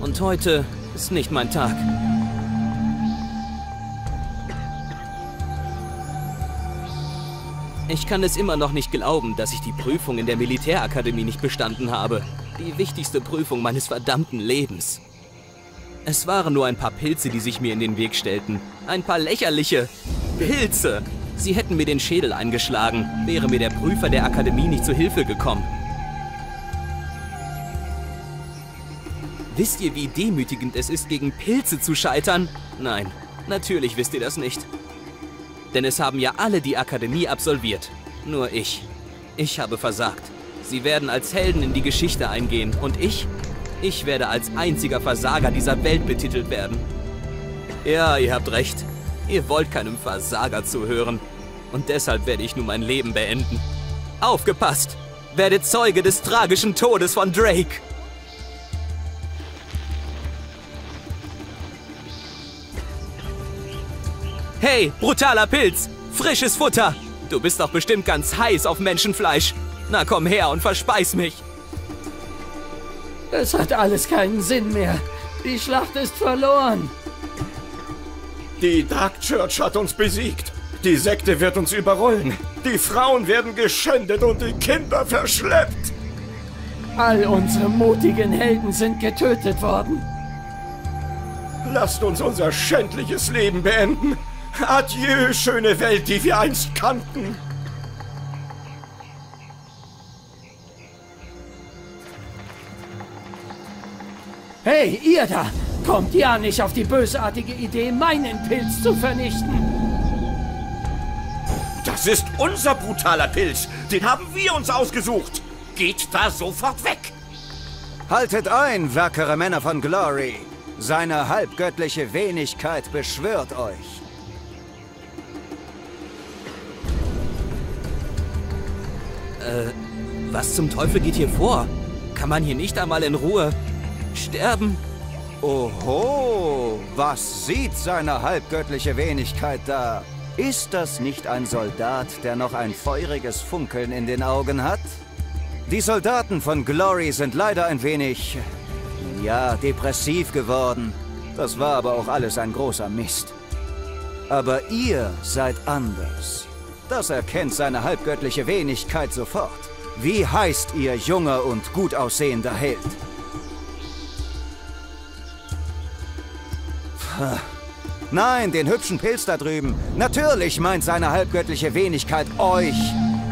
Und heute ist nicht mein Tag. Ich kann es immer noch nicht glauben, dass ich die Prüfung in der Militärakademie nicht bestanden habe. Die wichtigste Prüfung meines verdammten Lebens. Es waren nur ein paar Pilze, die sich mir in den Weg stellten. Ein paar lächerliche Pilze! Sie hätten mir den Schädel eingeschlagen, wäre mir der Prüfer der Akademie nicht zu Hilfe gekommen. Wisst ihr, wie demütigend es ist, gegen Pilze zu scheitern? Nein, natürlich wisst ihr das nicht. Denn es haben ja alle die Akademie absolviert. Nur ich. Ich habe versagt. Sie werden als Helden in die Geschichte eingehen. Und ich? Ich werde als einziger Versager dieser Welt betitelt werden. Ja, ihr habt recht. Ihr wollt keinem Versager zuhören. Und deshalb werde ich nun mein Leben beenden. Aufgepasst! Werdet Zeuge des tragischen Todes von Drake! Hey, brutaler Pilz! Frisches Futter! Du bist doch bestimmt ganz heiß auf Menschenfleisch. Na komm her und verspeis mich! Es hat alles keinen Sinn mehr. Die Schlacht ist verloren. Die Dark Church hat uns besiegt. Die Sekte wird uns überrollen. Die Frauen werden geschändet und die Kinder verschleppt. All unsere mutigen Helden sind getötet worden. Lasst uns unser schändliches Leben beenden. Adieu, schöne Welt, die wir einst kannten. Hey, ihr da! Kommt ja nicht auf die bösartige Idee, meinen Pilz zu vernichten! Das ist unser brutaler Pilz! Den haben wir uns ausgesucht! Geht da sofort weg! Haltet ein, wackere Männer von Glory! Seine halbgöttliche Wenigkeit beschwört euch! Was zum Teufel geht hier vor? Kann man hier nicht einmal in Ruhe sterben? Oho, was sieht seine halbgöttliche Wenigkeit da? Ist das nicht ein Soldat, der noch ein feuriges Funkeln in den Augen hat? Die Soldaten von Glory sind leider ein wenig, ja, depressiv geworden. Das war aber auch alles ein großer Mist. Aber ihr seid anders. Das erkennt seine halbgöttliche Wenigkeit sofort. Wie heißt ihr junger und gut aussehender Held? Puh. Nein, den hübschen Pilz da drüben. Natürlich meint seine halbgöttliche Wenigkeit euch.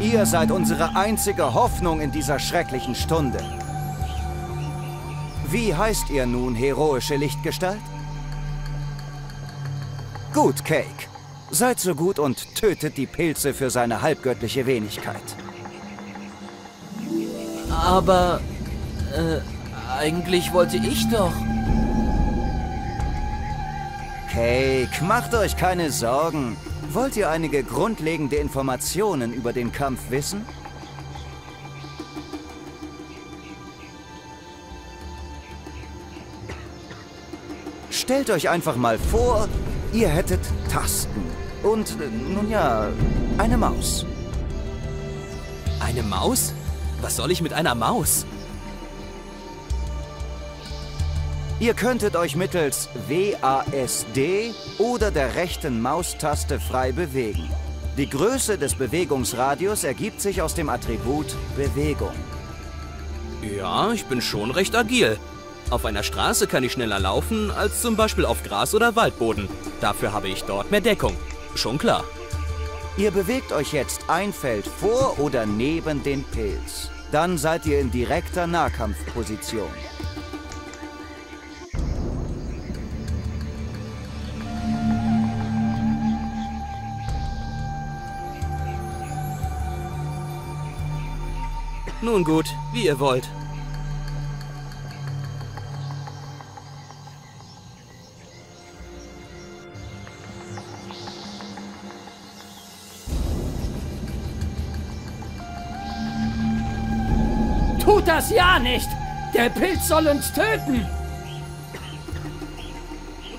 Ihr seid unsere einzige Hoffnung in dieser schrecklichen Stunde. Wie heißt ihr nun, heroische Lichtgestalt? Gut, Cake. Seid so gut und tötet die Pilze für seine halbgöttliche Wenigkeit. Aber... eigentlich wollte ich doch... Cake, macht euch keine Sorgen. Wollt ihr einige grundlegende Informationen über den Kampf wissen? Stellt euch einfach mal vor, ihr hättet Tasten und, nun ja, eine Maus. Eine Maus? Was soll ich mit einer Maus? Ihr könntet euch mittels WASD oder der rechten Maustaste frei bewegen. Die Größe des Bewegungsradius ergibt sich aus dem Attribut Bewegung. Ja, ich bin schon recht agil. Auf einer Straße kann ich schneller laufen, als zum Beispiel auf Gras- oder Waldboden. Dafür habe ich dort mehr Deckung. Schon klar. Ihr bewegt euch jetzt ein Feld vor oder neben den Pilz. Dann seid ihr in direkter Nahkampfposition. Nun gut, wie ihr wollt. Tut das ja nicht! Der Pilz soll uns töten!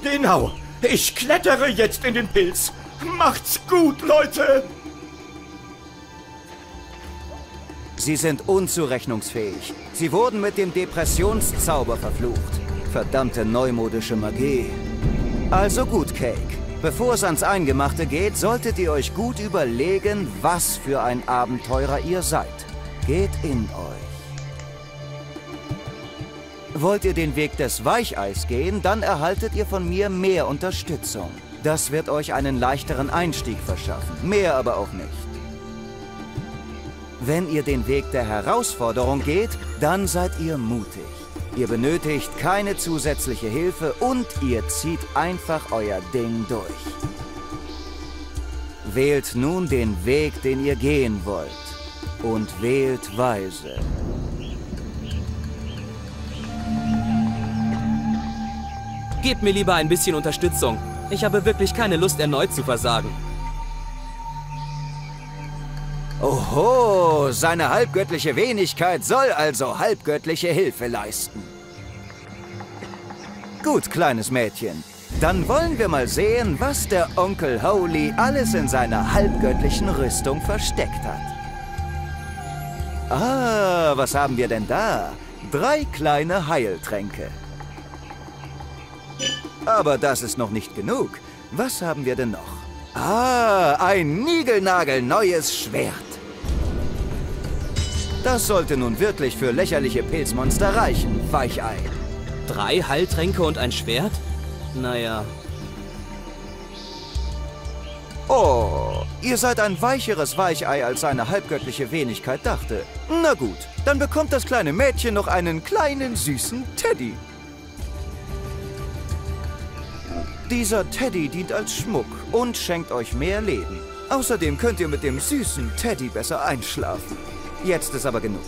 Genau! Ich klettere jetzt in den Pilz! Macht's gut, Leute! Sie sind unzurechnungsfähig. Sie wurden mit dem Depressionszauber verflucht. Verdammte neumodische Magie. Also gut, Cake. Bevor es ans Eingemachte geht, solltet ihr euch gut überlegen, was für ein Abenteurer ihr seid. Geht in euch. Wollt ihr den Weg des Weicheis gehen, dann erhaltet ihr von mir mehr Unterstützung. Das wird euch einen leichteren Einstieg verschaffen, mehr aber auch nicht. Wenn ihr den Weg der Herausforderung geht, dann seid ihr mutig. Ihr benötigt keine zusätzliche Hilfe und ihr zieht einfach euer Ding durch. Wählt nun den Weg, den ihr gehen wollt. Und wählt weise. Gebt mir lieber ein bisschen Unterstützung. Ich habe wirklich keine Lust, erneut zu versagen. Oho, seine halbgöttliche Wenigkeit soll also halbgöttliche Hilfe leisten. Gut, kleines Mädchen. Dann wollen wir mal sehen, was der Onkel Holy alles in seiner halbgöttlichen Rüstung versteckt hat. Ah, was haben wir denn da? 3 kleine Heiltränke. Aber das ist noch nicht genug. Was haben wir denn noch? Ah, ein niegelnagelneues Schwert. Das sollte nun wirklich für lächerliche Pilzmonster reichen, Weichei. 3 Heiltränke und ein Schwert? Naja. Oh, ihr seid ein weicheres Weichei, als seine halbgöttliche Wenigkeit dachte. Na gut, dann bekommt das kleine Mädchen noch einen kleinen, süßen Teddy. Dieser Teddy dient als Schmuck und schenkt euch mehr Leben. Außerdem könnt ihr mit dem süßen Teddy besser einschlafen. Jetzt ist aber genug.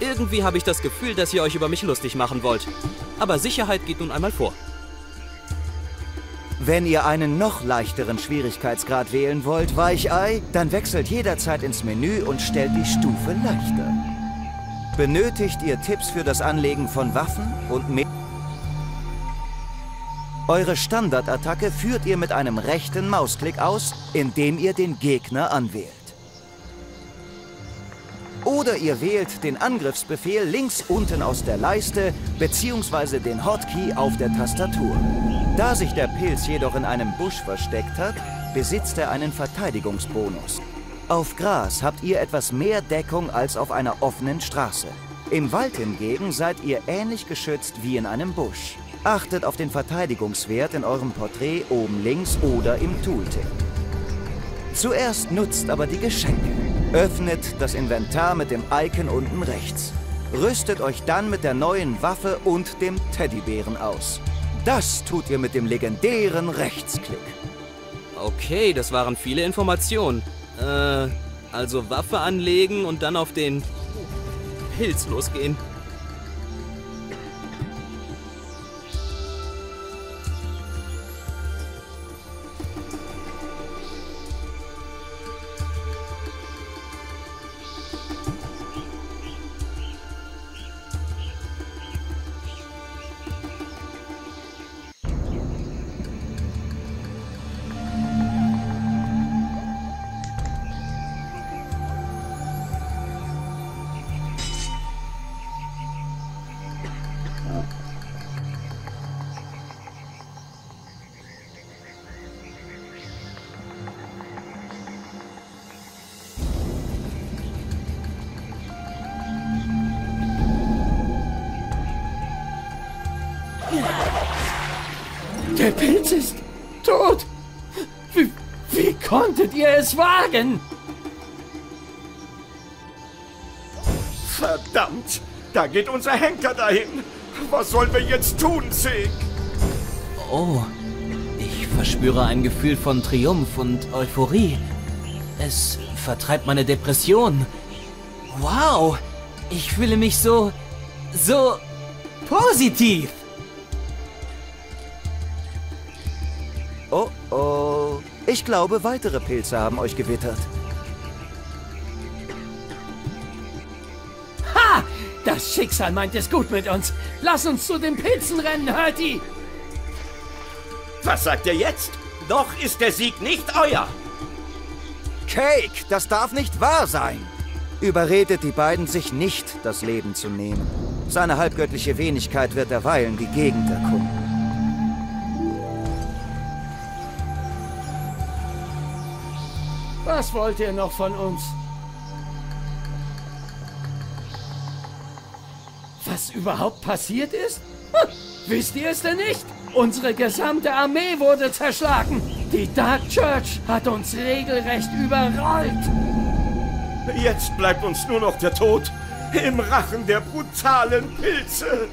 Irgendwie habe ich das Gefühl, dass ihr euch über mich lustig machen wollt. Aber Sicherheit geht nun einmal vor. Wenn ihr einen noch leichteren Schwierigkeitsgrad wählen wollt, Weichei, dann wechselt jederzeit ins Menü und stellt die Stufe leichter. Benötigt ihr Tipps für das Anlegen von Waffen und mehr? Eure Standardattacke führt ihr mit einem rechten Mausklick aus, indem ihr den Gegner anwählt. Oder ihr wählt den Angriffsbefehl links unten aus der Leiste bzw. den Hotkey auf der Tastatur. Da sich der Pilz jedoch in einem Busch versteckt hat, besitzt er einen Verteidigungsbonus. Auf Gras habt ihr etwas mehr Deckung als auf einer offenen Straße. Im Wald hingegen seid ihr ähnlich geschützt wie in einem Busch. Achtet auf den Verteidigungswert in eurem Porträt oben links oder im Tooltip. Zuerst nutzt aber die Geschenke. Öffnet das Inventar mit dem Icon unten rechts. Rüstet euch dann mit der neuen Waffe und dem Teddybären aus. Das tut ihr mit dem legendären Rechtsklick. Okay, das waren viele Informationen. Also Waffe anlegen und dann auf den Pilz losgehen. Der Pilz ist tot. Wie konntet ihr es wagen? Verdammt! Da geht unser Henker dahin! Was sollen wir jetzt tun, Sig? Oh, ich verspüre ein Gefühl von Triumph und Euphorie. Es vertreibt meine Depression. Wow, ich fühle mich so positiv. Oh oh, ich glaube, weitere Pilze haben euch gewittert. Ha! Das Schicksal meint es gut mit uns. Lass uns zu den Pilzen rennen, Hörty! Was sagt ihr jetzt? Noch ist der Sieg nicht euer. Cake, das darf nicht wahr sein. Überredet die beiden, sich nicht das Leben zu nehmen. Seine halbgöttliche Wenigkeit wird derweilen die Gegend erkunden. Was wollt ihr noch von uns? Was überhaupt passiert ist? Wisst ihr es denn nicht? Unsere gesamte Armee wurde zerschlagen. Die Dark Church hat uns regelrecht überrollt. Jetzt bleibt uns nur noch der Tod im Rachen der brutalen Pilze.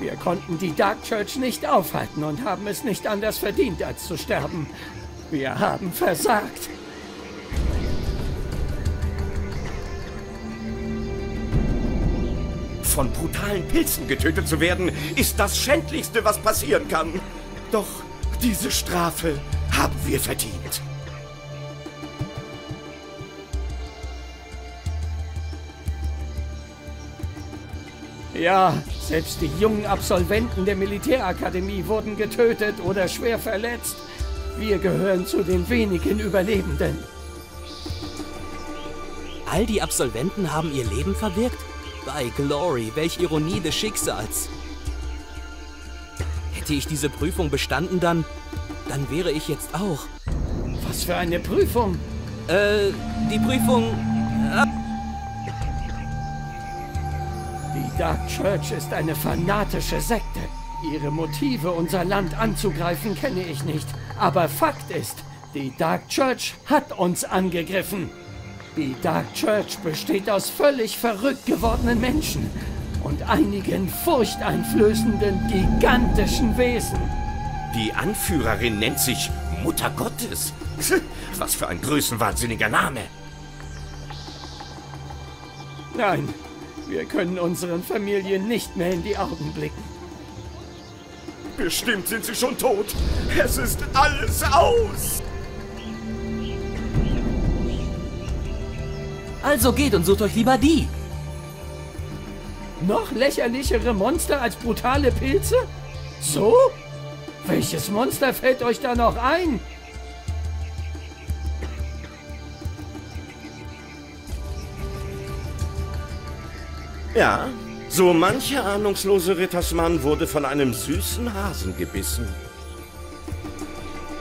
Wir konnten die Dark Church nicht aufhalten und haben es nicht anders verdient, als zu sterben. Wir haben versagt. Von brutalen Pilzen getötet zu werden, ist das Schändlichste, was passieren kann. Doch diese Strafe haben wir verdient. Ja, selbst die jungen Absolventen der Militärakademie wurden getötet oder schwer verletzt. Wir gehören zu den wenigen Überlebenden. All die Absolventen haben ihr Leben verwirkt? Bei Glory, welch Ironie des Schicksals. Hätte ich diese Prüfung bestanden, dann wäre ich jetzt auch. Was für eine Prüfung? Die Prüfung... Die Dark Church ist eine fanatische Sekte. Ihre Motive, unser Land anzugreifen, kenne ich nicht. Aber Fakt ist, die Dark Church hat uns angegriffen. Die Dark Church besteht aus völlig verrückt gewordenen Menschen und einigen furchteinflößenden, gigantischen Wesen. Die Anführerin nennt sich Mutter Gottes. Was für ein größenwahnsinniger Name. Nein, wir können unseren Familien nicht mehr in die Augen blicken. Bestimmt sind sie schon tot. Es ist alles aus. Also geht und sucht euch lieber die. Noch lächerlichere Monster als brutale Pilze? So? Welches Monster fällt euch da noch ein? Ja, so mancher ahnungslose Rittersmann wurde von einem süßen Hasen gebissen.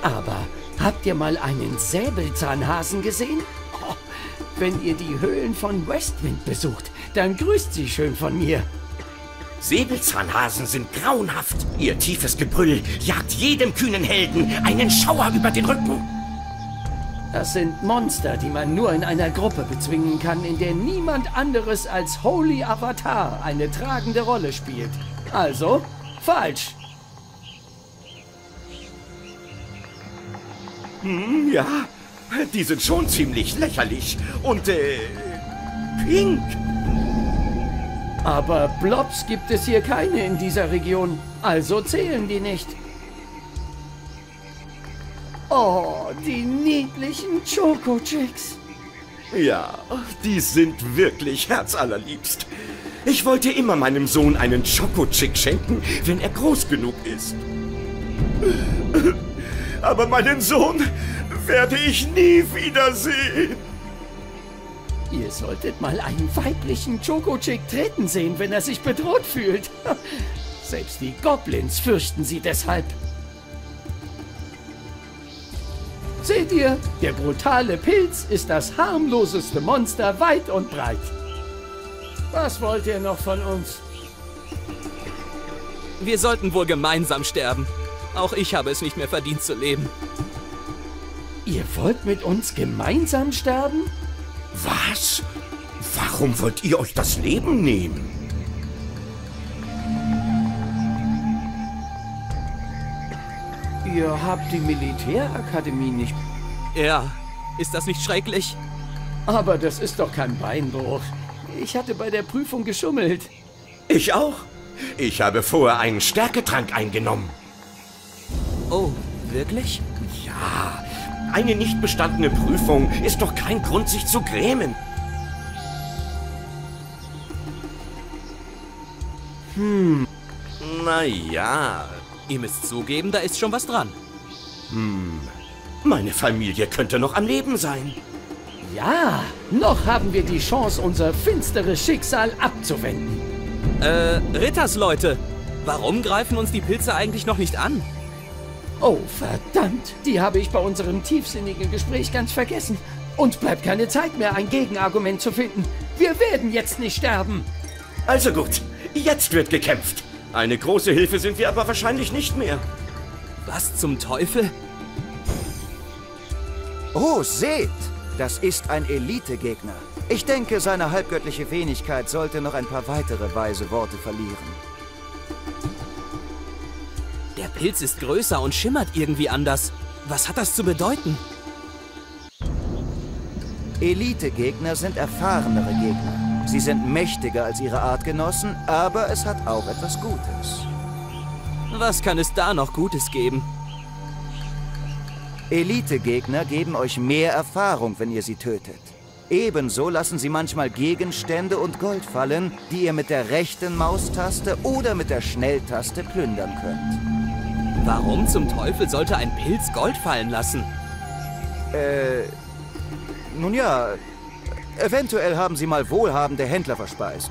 Aber habt ihr mal einen Säbelzahnhasen gesehen? Wenn ihr die Höhlen von Westwind besucht, dann grüßt sie schön von mir. Säbelzahnhasen sind grauenhaft. Ihr tiefes Gebrüll jagt jedem kühnen Helden einen Schauer über den Rücken. Das sind Monster, die man nur in einer Gruppe bezwingen kann, in der niemand anderes als Holy Avatar eine tragende Rolle spielt. Also, falsch. Ja... Die sind schon ziemlich lächerlich und, pink. Aber Blobs gibt es hier keine in dieser Region, also zählen die nicht. Oh, die niedlichen Choco-Chicks. Ja, die sind wirklich herzallerliebst. Ich wollte immer meinem Sohn einen Choco-Chick schenken, wenn er groß genug ist. Aber meinen Sohn... werde ich nie wiedersehen. Ihr solltet mal einen weiblichen Choco-Chick treten sehen, wenn er sich bedroht fühlt. Selbst die Goblins fürchten sie deshalb. Seht ihr, der brutale Pilz ist das harmloseste Monster weit und breit. Was wollt ihr noch von uns? Wir sollten wohl gemeinsam sterben. Auch ich habe es nicht mehr verdient zu leben. Ihr wollt mit uns gemeinsam sterben? Was? Warum wollt ihr euch das Leben nehmen? Ihr habt die Militärakademie nicht... Ja, ist das nicht schrecklich? Aber das ist doch kein Beinbruch. Ich hatte bei der Prüfung geschummelt. Ich auch. Ich habe vorher einen Stärketrank eingenommen. Oh, wirklich? Ja, eine nicht bestandene Prüfung ist doch kein Grund, sich zu grämen. Na ja, ihr müsst zugeben, da ist schon was dran. Meine Familie könnte noch am Leben sein. Ja, noch haben wir die Chance, unser finsteres Schicksal abzuwenden. Rittersleute, warum greifen uns die Pilze eigentlich noch nicht an? Oh, verdammt, die habe ich bei unserem tiefsinnigen Gespräch ganz vergessen. Uns bleibt keine Zeit mehr, ein Gegenargument zu finden. Wir werden jetzt nicht sterben. Also gut, jetzt wird gekämpft. Eine große Hilfe sind wir aber wahrscheinlich nicht mehr. Was zum Teufel? Oh, seht! Das ist ein Elitegegner. Ich denke, seine halbgöttliche Fähigkeit sollte noch ein paar weitere weise Worte verlieren. Der Pilz ist größer und schimmert irgendwie anders. Was hat das zu bedeuten? Elitegegner sind erfahrenere Gegner. Sie sind mächtiger als ihre Artgenossen, aber es hat auch etwas Gutes. Was kann es da noch Gutes geben? Elitegegner geben euch mehr Erfahrung, wenn ihr sie tötet. Ebenso lassen sie manchmal Gegenstände und Gold fallen, die ihr mit der rechten Maustaste oder mit der Schnelltaste plündern könnt. Warum zum Teufel sollte ein Pilz Gold fallen lassen? Nun ja, eventuell haben sie mal wohlhabende Händler verspeist.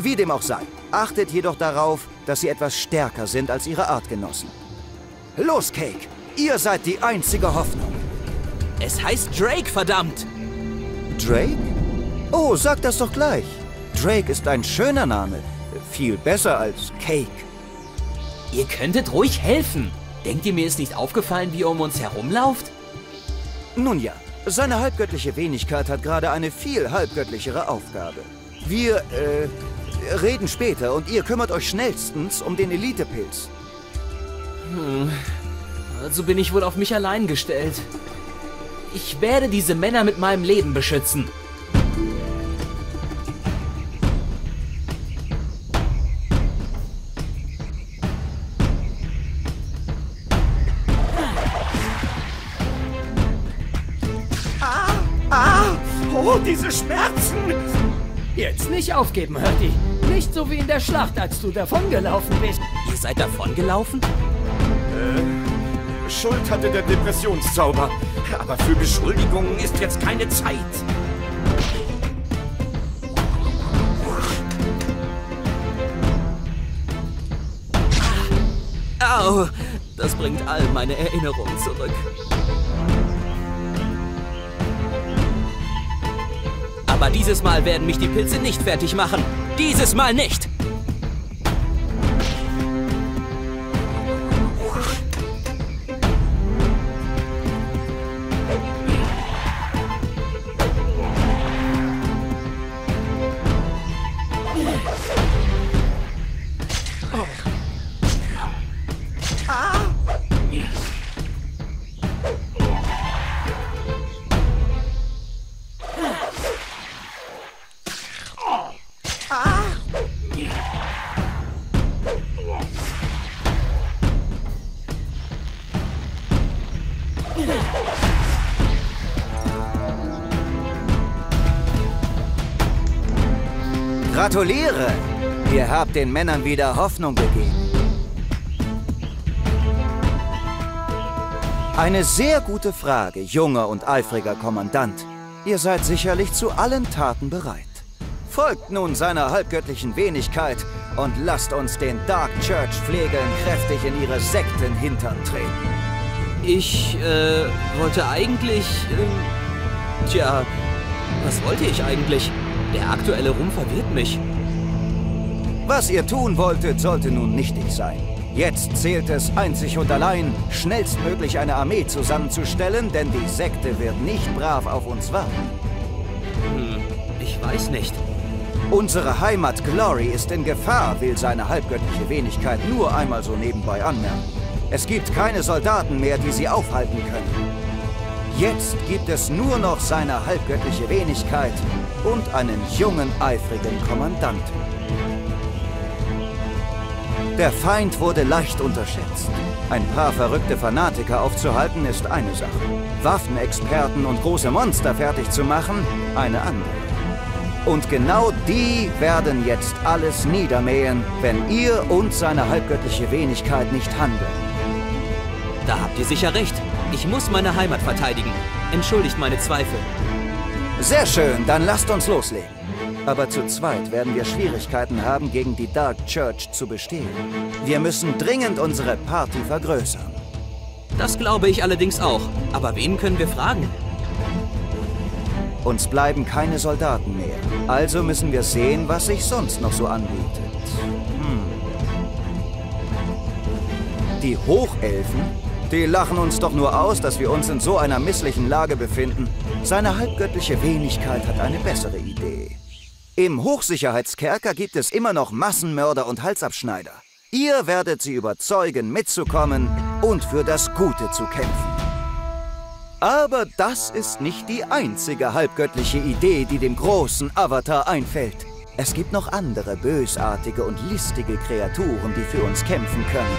Wie dem auch sei. Achtet jedoch darauf, dass sie etwas stärker sind als ihre Artgenossen. Los, Cake! Ihr seid die einzige Hoffnung. Es heißt Drake, verdammt! Drake? Oh, sag das doch gleich. Drake ist ein schöner Name. Viel besser als Cake. Ihr könntet ruhig helfen. Denkt ihr, mir ist nicht aufgefallen, wie er um uns herumlauft? Nun ja, seine halbgöttliche Wenigkeit hat gerade eine viel halbgöttlichere Aufgabe. Wir, reden später und ihr kümmert euch schnellstens um den Elitepilz. Also bin ich wohl auf mich allein gestellt. Ich werde diese Männer mit meinem Leben beschützen. Oh, diese Schmerzen! Jetzt nicht aufgeben, Hörty. Nicht so wie in der Schlacht, als du davongelaufen bist. Ihr seid davongelaufen? Schuld hatte der Depressionszauber, aber für Beschuldigungen ist jetzt keine Zeit. Au, das bringt all meine Erinnerungen zurück. Aber dieses Mal werden mich die Pilze nicht fertig machen. Dieses Mal nicht! Gratuliere! Ihr habt den Männern wieder Hoffnung gegeben. Eine sehr gute Frage, junger und eifriger Kommandant. Ihr seid sicherlich zu allen Taten bereit. Folgt nun seiner halbgöttlichen Wenigkeit und lasst uns den Dark Church Pflegern kräftig in ihre Sekten hintern treten. Ich, wollte eigentlich... Tja, was wollte ich eigentlich? Der aktuelle Ruhm verwirrt mich. Was ihr tun wolltet, sollte nun nichtig sein. Jetzt zählt es einzig und allein, schnellstmöglich eine Armee zusammenzustellen, denn die Sekte wird nicht brav auf uns warten. Ich weiß nicht. Unsere Heimat Glory ist in Gefahr, will seine halbgöttliche Wenigkeit nur einmal so nebenbei anmerken. Es gibt keine Soldaten mehr, die sie aufhalten können. Jetzt gibt es nur noch seine halbgöttliche Wenigkeit und einen jungen, eifrigen Kommandanten. Der Feind wurde leicht unterschätzt. Ein paar verrückte Fanatiker aufzuhalten, ist eine Sache. Waffenexperten und große Monster fertig zu machen, eine andere. Und genau die werden jetzt alles niedermähen, wenn ihr und seine halbgöttliche Wenigkeit nicht handeln. Da habt ihr sicher recht. Ich muss meine Heimat verteidigen. Entschuldigt meine Zweifel. Sehr schön, dann lasst uns loslegen. Aber zu zweit werden wir Schwierigkeiten haben, gegen die Dark Church zu bestehen. Wir müssen dringend unsere Party vergrößern. Das glaube ich allerdings auch. Aber wen können wir fragen? Uns bleiben keine Soldaten mehr. Also müssen wir sehen, was sich sonst noch so anbietet. Die Hochelfen? Die lachen uns doch nur aus, dass wir uns in so einer misslichen Lage befinden. Seine halbgöttliche Wenigkeit hat eine bessere Idee. Im Hochsicherheitskerker gibt es immer noch Massenmörder und Halsabschneider. Ihr werdet sie überzeugen, mitzukommen und für das Gute zu kämpfen. Aber das ist nicht die einzige halbgöttliche Idee, die dem großen Avatar einfällt. Es gibt noch andere bösartige und listige Kreaturen, die für uns kämpfen können.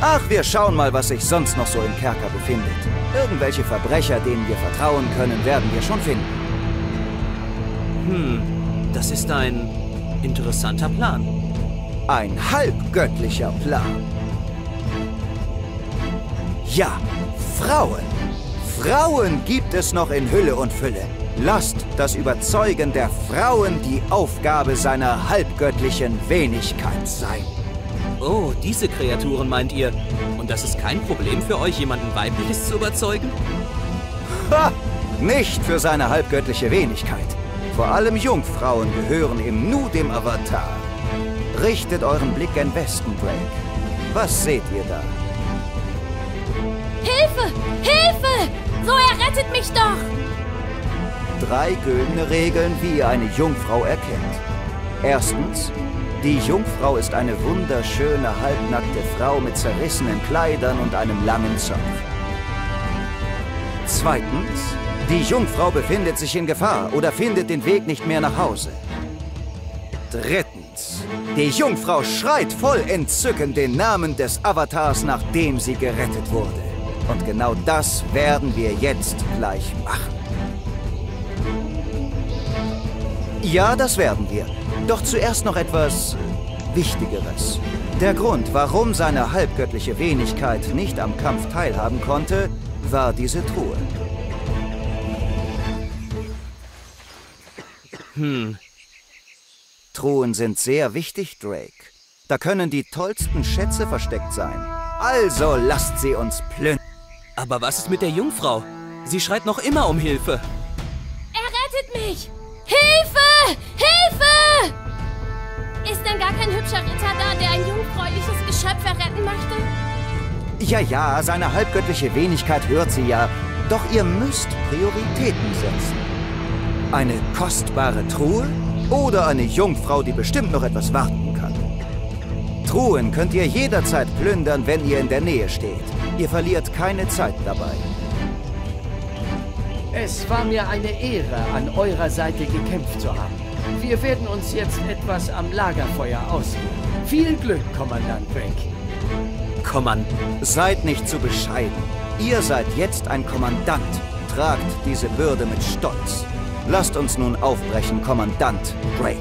Ach, wir schauen mal, was sich sonst noch so im Kerker befindet. Irgendwelche Verbrecher, denen wir vertrauen können, werden wir schon finden. Das ist ein interessanter Plan. Ein halbgöttlicher Plan. Ja, Frauen. Frauen gibt es noch in Hülle und Fülle. Lasst das Überzeugen der Frauen die Aufgabe seiner halbgöttlichen Wenigkeit sein. Oh, diese Kreaturen meint ihr? Und das ist kein Problem für euch, jemanden Weibliches zu überzeugen? Ha! Nicht für seine halbgöttliche Wenigkeit. Vor allem Jungfrauen gehören im Nu dem Avatar. Richtet euren Blick gen Westen, Drake. Was seht ihr da? Hilfe! Hilfe! So errettet mich doch! Drei güldene Regeln, wie ihr eine Jungfrau erkennt. Erstens: Die Jungfrau ist eine wunderschöne, halbnackte Frau mit zerrissenen Kleidern und einem langen Zopf. Zweitens: Die Jungfrau befindet sich in Gefahr oder findet den Weg nicht mehr nach Hause. Drittens: Die Jungfrau schreit voll Entzücken den Namen des Avatars, nachdem sie gerettet wurde. Und genau das werden wir jetzt gleich machen. Ja, das werden wir. Doch zuerst noch etwas Wichtigeres. Der Grund, warum seine halbgöttliche Wenigkeit nicht am Kampf teilhaben konnte, war diese Truhe. Truhen sind sehr wichtig, Drake. Da können die tollsten Schätze versteckt sein. Also lasst sie uns plündern. Aber was ist mit der Jungfrau? Sie schreit noch immer um Hilfe. Er rettet mich! Hilfe! Hilfe! Ist denn gar kein hübscher Ritter da, der ein jungfräuliches Geschöpf erretten möchte? Ja, ja, seine halbgöttliche Wenigkeit hört sie ja. Doch ihr müsst Prioritäten setzen. Eine kostbare Truhe oder eine Jungfrau, die bestimmt noch etwas warten kann. Truhen könnt ihr jederzeit plündern, wenn ihr in der Nähe steht. Ihr verliert keine Zeit dabei. Es war mir eine Ehre, an eurer Seite gekämpft zu haben. Wir werden uns jetzt etwas am Lagerfeuer ausruhen. Viel Glück, Kommandant Drake. Seid nicht zu bescheiden. Ihr seid jetzt ein Kommandant. Tragt diese Würde mit Stolz. Lasst uns nun aufbrechen, Kommandant Drake.